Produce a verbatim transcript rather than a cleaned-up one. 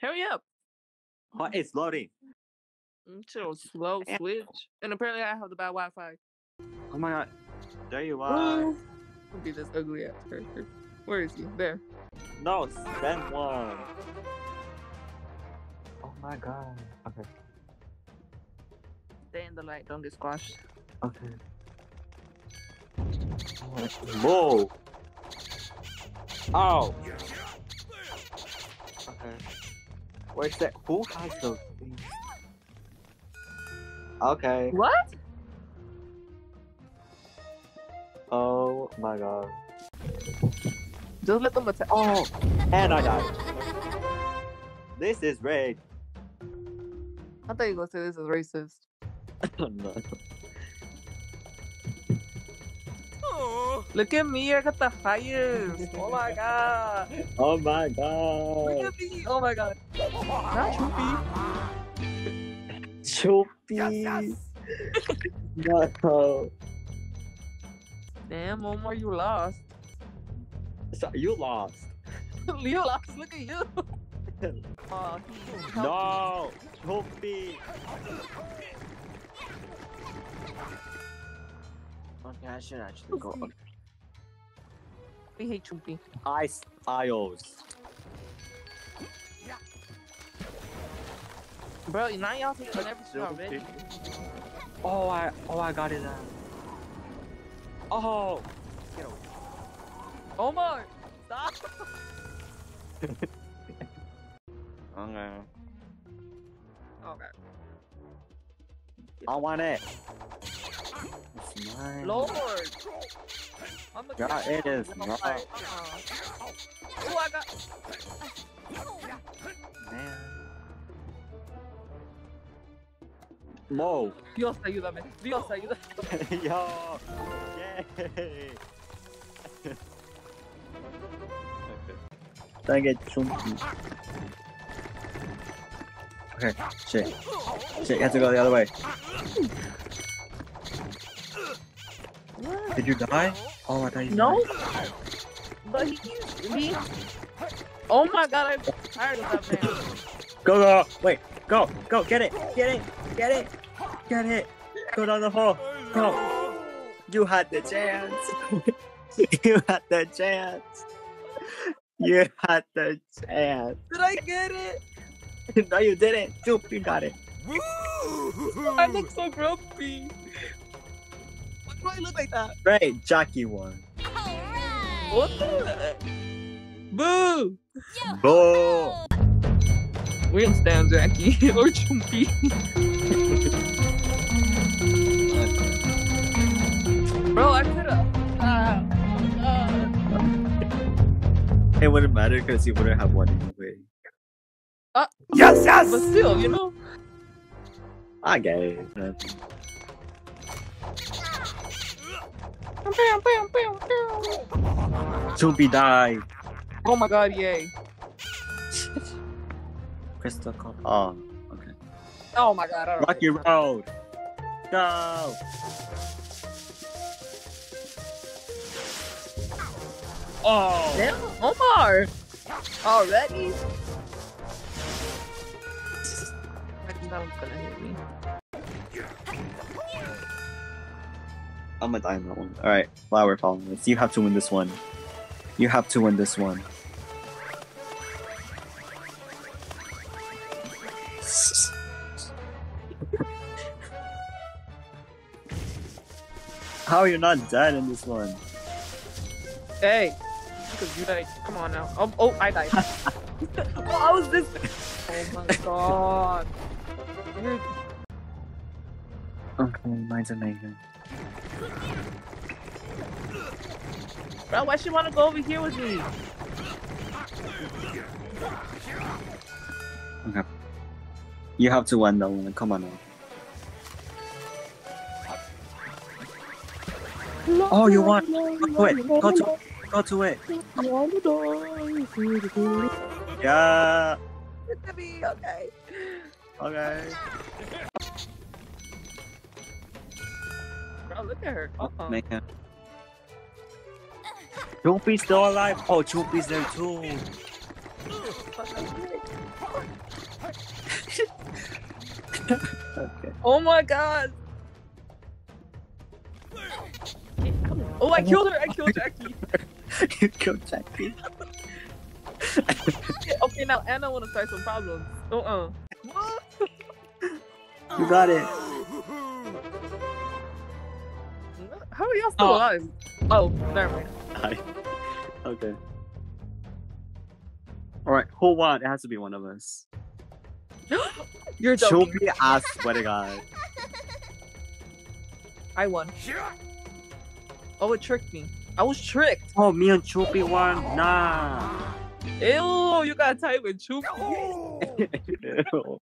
Hurry up. Oh, it's loading. It's a slow switch. And apparently I have the bad Wi-Fi. Oh my god. There you are. It'll be this ugly ass character. Where is he? There. No, send one. Oh my god. Okay. Stay in the light. Don't get squashed. Okay. Whoa. Ow. Okay. Where's that? Who has those things? Okay. What? Oh my god. Just let them attack. Oh! And I died. This is raid. I thought you were going to say this is racist. Oh no. Oh. Look at me, I got the highest. Oh my god. Oh my god. Look at me. Oh my god. Not Choopy. Choopy. No. Damn, Omar, you lost. So you lost. You lost. Look at you. Oh, no, Choopy. Okay, I should actually go. Okay. We hate Choopy. Ice Ios. Bro, now y'all think on every star, bitch. Oh, I, oh, I got it now. Oh, get away. Omar, stop. Okay. Okay. I want it. It's mine. Lord. I'm a god, it is mine. Oh, I got. Man. Mo. Dios, ayúdame. Dios, ayúdame. Yo. Yay. I get Choopy. Okay, shit. Shit, you have to go the other way. Did you die? Oh, I thought you no. died. No! But he used me. Oh my god, I'm tired of that man. Go, go, wait. Go, go, get it, get it, get it, get it. Go down the hole. Go. You had the chance. You had the chance. You had the chance. Did I get it? No, you didn't. Choopy got it. Woo! I look so grumpy. Why do I look like that? Right, Jackie won. Right. What the? Boo! Yo, boo! We'll stand, Jackie or Choopy. Bro, I could've. Uh, It wouldn't matter because you wouldn't have won anyway. Uh, yes, yes! But still, you know? I get it. Choopy died. Oh my god, yay. Crystal Cup. Oh, okay. Oh my god, alright. Rocky Road! Go! Oh! Damn, Omar! Already? I think that one's gonna hit me. I'm gonna die in that one. Alright, flower following. You have to win this one. You have to win this one. How are you not dead in this one? Hey! Because you died. Come on now. Oh, oh I died. Oh, I was this. Oh my god. Dude. Okay, mine's amazing. Bro, why she wanna go over here with me? Okay. You have to win that one. Come on now. Oh, you won! Go to it! Go to it! Go to it! Yeah! It's gonna be okay! Okay! Bro, look at her! Uh -huh. Man. Choopy's still alive! Oh, Choopy's there too! Okay. Oh my god! Oh, I killed her! I killed Jackie! You killed Jackie? Okay, now Anna wanna start some problems. Uh-uh. What? You got it. How are y'all still oh. alive? Oh, never mind. Hi. Okay. Alright, who won? It has to be one of us. You're joking. Chubby, I swear to God. I won. Oh, it tricked me. I was tricked. Oh, me and Chubby won. Nah. Ew, you got tied with Chubby. Ew.